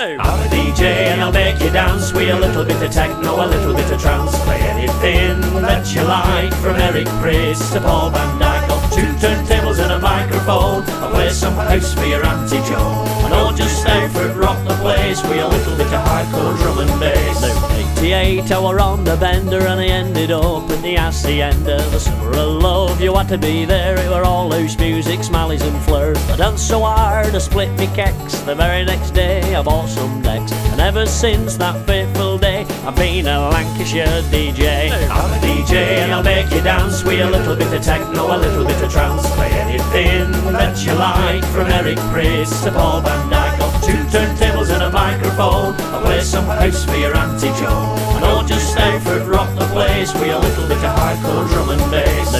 No. I'm a DJ and I'll make you dance with a little bit of techno, a little bit of trance. Play anything that you like, from Eric Prydz to Paul van Dyk. Off two turntables and a microphone, I'll play some house for your Auntie Joan. And all just now for rock the place with a little bit of hardcore drum and bass. No. 88 I were on the bender and I ended up in the Hacienda. The summer of love, you had to be there. It were all loose music, smileys and flirts. I danced so hard I split me kecks. The very next day I bought some decks, and ever since that fateful day I've been a Lancashire DJ. I'm a DJ and I'll make you dance with a little bit of techno, a little bit of trance. Play anything that you like, from Eric Prydz to Paul van Dyk. Got two turntables and a microphone, I'll play some house for your Auntie Joan. And all just now for rock the place with a little bit of hardcore drum and bass.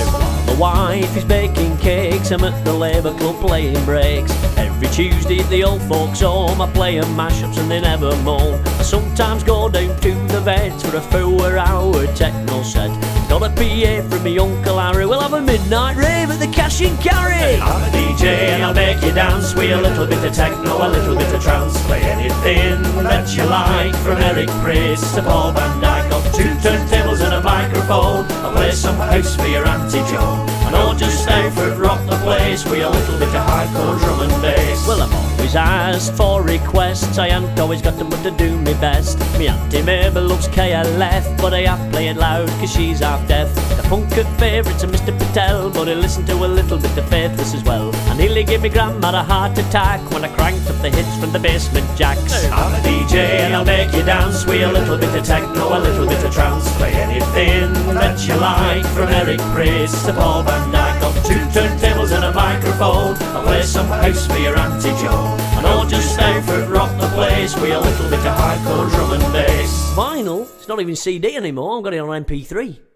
My wife is baking cakes, I'm at the Labour Club playing breaks. Every Tuesday at the old folks home I play 'em mashups and they never moan. I sometimes go down to the vets for a 4-hour techno set. Got a PA from me Uncle Harry, we'll have a midnight rave at the Cash and Carry. I'm a DJ and I'll make you dance with a little bit of techno, a little bit of trance. Play anything that you like, from Eric Prydz to Paul van Dyk. Got two turntables and a microphone, I'll play some house for your Auntie Joan. And all just now for rock the place with a little bit of hardcore drum and bass. Well, I'm always asked for requests, I ain't always got them but to do me best. Me Auntie Mabel loves KLF, but I have played loud cause she's half deaf. The punker favourites of Mr. Patel, but I listen to a little bit of Faithless as well. I nearly gave me grandma a heart attack when I cranked up the hits from the basement jacks. I'm a DJ and I'll make you dance with a little bit of techno, a little bit of trance. Play anything that you like, from Eric Prydz to Paul van Dyk. Got two turntables and a microphone, I'll play some house for your Auntie Joan. And all just now for rock the place with a little bit of hardcore drum and bass. Vinyl? It's not even CD anymore, I've got it on MP3.